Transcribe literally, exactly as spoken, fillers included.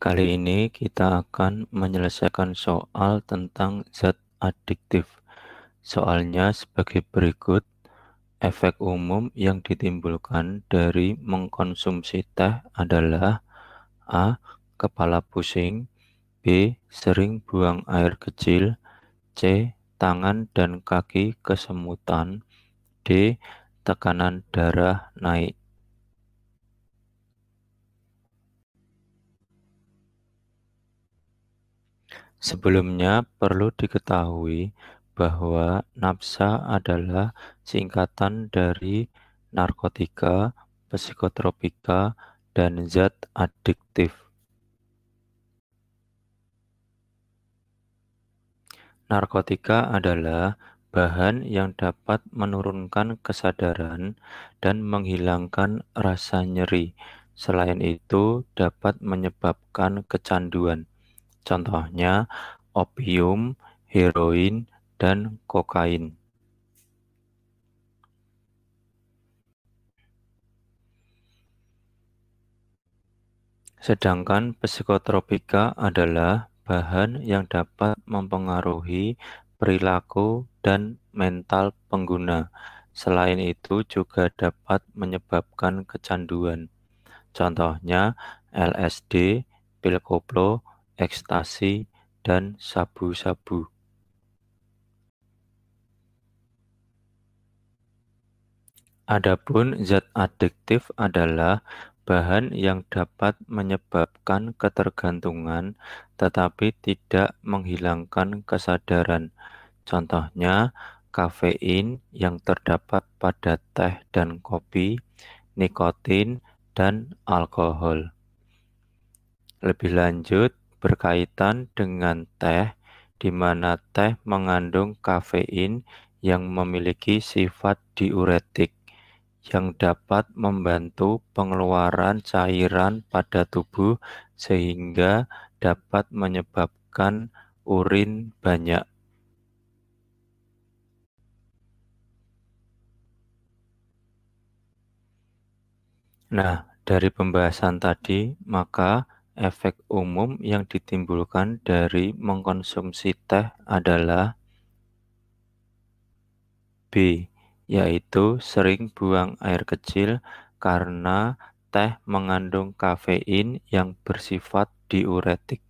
Kali ini kita akan menyelesaikan soal tentang zat adiktif. Soalnya sebagai berikut, efek umum yang ditimbulkan dari mengkonsumsi teh adalah A. Kepala pusing, B. Sering buang air kecil, C. Tangan dan kaki kesemutan, D. Tekanan darah naik. Sebelumnya perlu diketahui bahwa NAPSA adalah singkatan dari narkotika, psikotropika, dan zat adiktif. Narkotika adalah bahan yang dapat menurunkan kesadaran dan menghilangkan rasa nyeri. Selain itu, dapat menyebabkan kecanduan. Contohnya opium, heroin, dan kokain. Sedangkan psikotropika adalah bahan yang dapat mempengaruhi perilaku dan mental pengguna. Selain itu juga dapat menyebabkan kecanduan. Contohnya L S D, pil koplo, ekstasi, dan sabu-sabu. Adapun zat adiktif adalah bahan yang dapat menyebabkan ketergantungan tetapi tidak menghilangkan kesadaran. Contohnya kafein yang terdapat pada teh dan kopi, nikotin, dan alkohol. Lebih lanjut, berkaitan dengan teh, di mana teh mengandung kafein yang memiliki sifat diuretik yang dapat membantu pengeluaran cairan pada tubuh sehingga dapat menyebabkan urin banyak. Nah, dari pembahasan tadi, maka efek umum yang ditimbulkan dari mengkonsumsi teh adalah B, yaitu sering buang air kecil karena teh mengandung kafein yang bersifat diuretik.